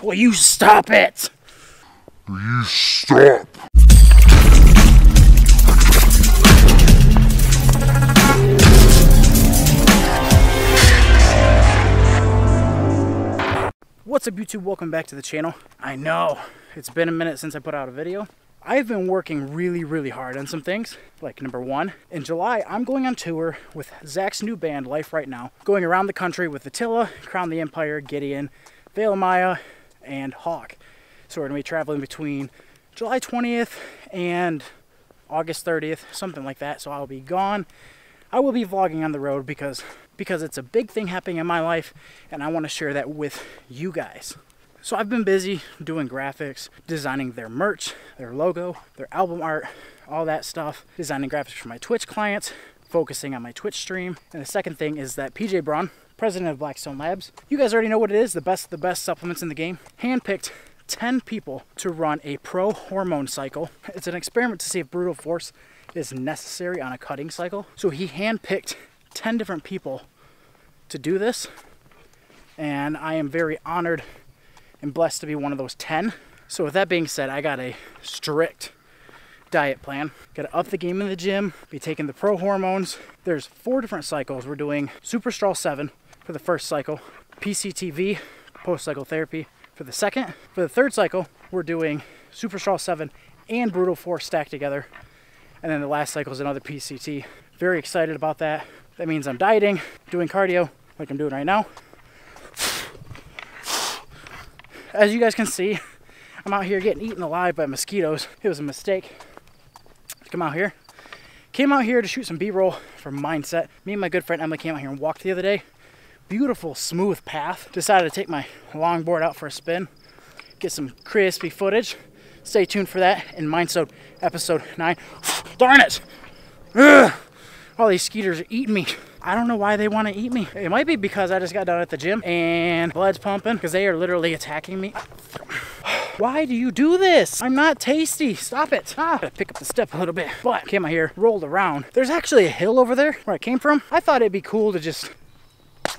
Will you stop it? Will you stop? What's up, YouTube? Welcome back to the channel. I know it's been a minute since I put out a video. I've been working really hard on some things. Like, number one, in July, I'm going on tour with Zach's new band, Life Right Now, going around the country with Attila, Crown the Empire, Gideon, Veil of Maya, and Hawk. So we're gonna be traveling between July 20th and August 30th, something like that. So I'll be gone. I will be vlogging on the road because it's a big thing happening in my life, and I want to share that with you guys. So I've been busy doing graphics, designing their merch, their logo, their album art, all that stuff, designing graphics for my Twitch clients, focusing on my Twitch stream. And the second thing is that PJ Braun, president of Blackstone Labs, you guys already know what it is, the best supplements in the game, handpicked 10 people to run a pro hormone cycle. It's an experiment to see if brutal force is necessary on a cutting cycle. So he handpicked 10 different people to do this, and I am very honored and blessed to be one of those 10. So with that being said, I got a strict diet plan. Gotta up the game in the gym, be taking the pro hormones. There's 4 different cycles. We're doing Super Straw 7 for the first cycle, PCTV, post-cycle therapy, for the second. For the third cycle, we're doing Super Straw 7 and Brutal 4 stacked together. And then the last cycle is another PCT. Very excited about that. That means I'm dieting, doing cardio like I'm doing right now. As you guys can see, I'm out here getting eaten alive by mosquitoes. It was a mistake. Come out here. Came out here to shoot some B-roll for Mindset. Me and my good friend Emily came out here and walked the other day. Beautiful, smooth path. Decided to take my longboard out for a spin. Get some crispy footage. Stay tuned for that in Mindset episode 9. Darn it! Ugh. All these skeeters are eating me. I don't know why they want to eat me. It might be because I just got done at the gym and blood's pumping because they are literally attacking me. Why do you do this? I'm not tasty. Stop it. Ah, gotta pick up the step a little bit. But came out here, rolled around. There's actually a hill over there where I came from. I thought it'd be cool to just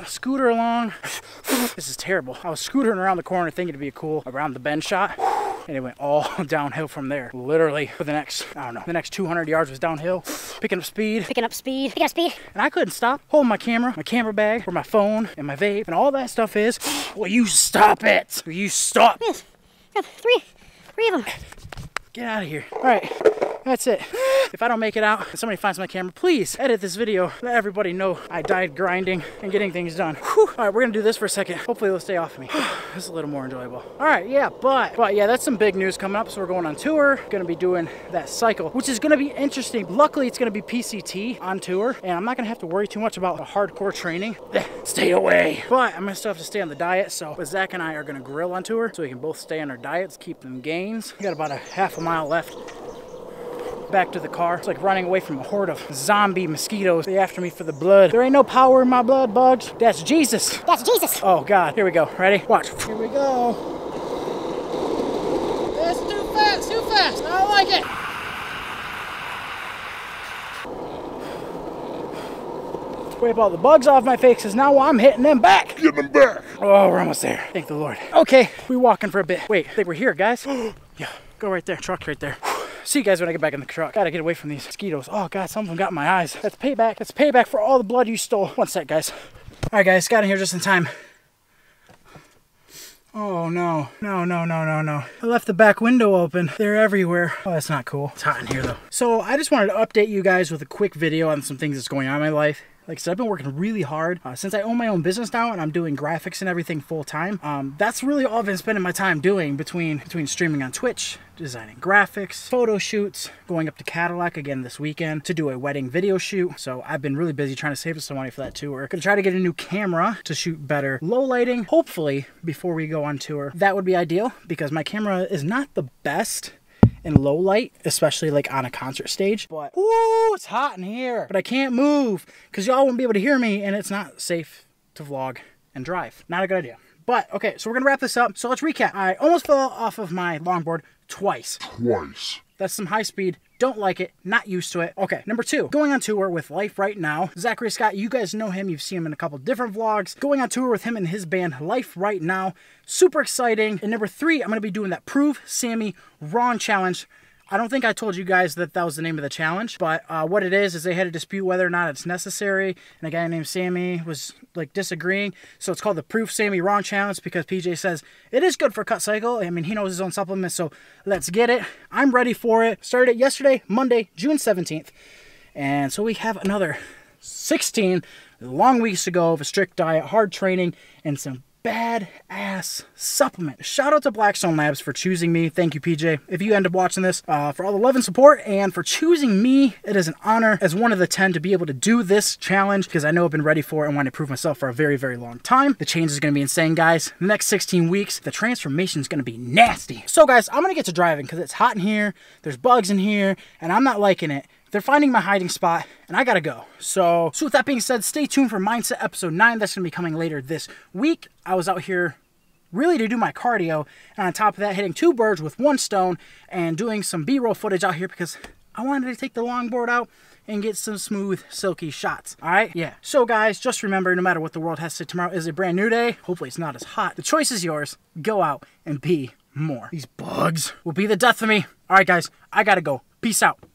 scooter along. This is terrible. I was scootering around the corner thinking it'd be a cool around the bend shot. And it went all downhill from there. Literally for the next, I don't know, the next 200 yards was downhill. Picking up speed. Picking up speed. Picking up speed. And I couldn't stop holding my camera bag, where my phone and my vape and all that stuff is. Will you stop it? Will you stop? Yes. Got three of them. Get out of here. All right, that's it. If I don't make it out and somebody finds my camera, please edit this video. Let everybody know I died grinding and getting things done. Whew. All right, we're gonna do this for a second. Hopefully it'll stay off of me. This is a little more enjoyable. All right, yeah, but yeah, that's some big news coming up. So we're going on tour, gonna be doing that cycle, which is gonna be interesting. Luckily, it's gonna be PCT on tour, and I'm not gonna have to worry too much about the hardcore training. Stay away. But I'm gonna still have to stay on the diet. So Zach and I are gonna grill on tour, so we can both stay on our diets, keep them gains. We got about a half a mile left. Back to the car. It's like running away from a horde of zombie mosquitoes. They after me for the blood. There ain't no power in my blood, bugs. That's Jesus. That's Jesus. Oh God. Here we go. Ready? Watch. Here we go. That's too fast. Too fast. I don't like it. Scrape all the bugs off my face because now I'm hitting them back. Get them back. Oh, we're almost there. Thank the Lord. Okay. We walking for a bit. Wait, I think we're here, guys. Yeah. Go right there. Truck's right there. See you guys when I get back in the truck. Gotta get away from these mosquitoes. Oh God, some of them got in my eyes. That's payback. That's payback for all the blood you stole. One sec, guys. All right, guys, got in here just in time. Oh no, no, no, no, no, no. I left the back window open. They're everywhere. Oh, that's not cool. It's hot in here though. So I just wanted to update you guys with a quick video on some things that's going on in my life. Like I said, I've been working really hard since I own my own business now, and I'm doing graphics and everything full time. That's really all I've been spending my time doing between streaming on Twitch, designing graphics, photo shoots, going up to Cadillac again this weekend to do a wedding video shoot. So I've been really busy trying to save some money for that tour. Gonna try to get a new camera to shoot better low lighting, hopefully before we go on tour. That would be ideal because my camera is not the best in low light, especially like on a concert stage. But ooh, it's hot in here, but I can't move because y'all won't be able to hear me, and it's not safe to vlog and drive. Not a good idea. But okay, so we're gonna wrap this up. So let's recap. I almost fell off of my longboard twice. That's some high speed. Don't like it. Not used to it. Okay, number two, going on tour with Life Right Now. Zachary Scott, you guys know him. You've seen him in a couple different vlogs. Going on tour with him and his band, Life Right Now. Super exciting. And number three, I'm going to be doing that Prove Sammy Wrong challenge. I don't think I told you guys that that was the name of the challenge, but what it is they had a dispute whether or not it's necessary, and a guy named Sammy was like disagreeing, so it's called the Proof Sammy Wrong Challenge because PJ says it is good for cut cycle. I mean, he knows his own supplements, so let's get it. I'm ready for it. Started it yesterday, Monday, June 17th, and so we have another 16 long weeks to go of a strict diet, hard training, and some badass supplement. Shout out to Blackstone Labs for choosing me. Thank you, PJ. If you end up watching this, for all the love and support and for choosing me, it is an honor as one of the 10 to be able to do this challenge because I know I've been ready for it and want to prove myself for a very, very long time. The change is going to be insane, guys. The next 16 weeks, the transformation is going to be nasty. So, guys, I'm going to get to driving because it's hot in here. There's bugs in here, and I'm not liking it. They're finding my hiding spot, and I gotta go. So with that being said, stay tuned for Mindset Episode 9. That's gonna be coming later this week. I was out here really to do my cardio, and on top of that, hitting two birds with one stone and doing some B-roll footage out here because I wanted to take the longboard out and get some smooth, silky shots. All right? Yeah. So, guys, just remember, no matter what the world has to say, tomorrow is a brand new day. Hopefully, it's not as hot. The choice is yours. Go out and be more. These bugs will be the death of me. All right, guys, I gotta go. Peace out.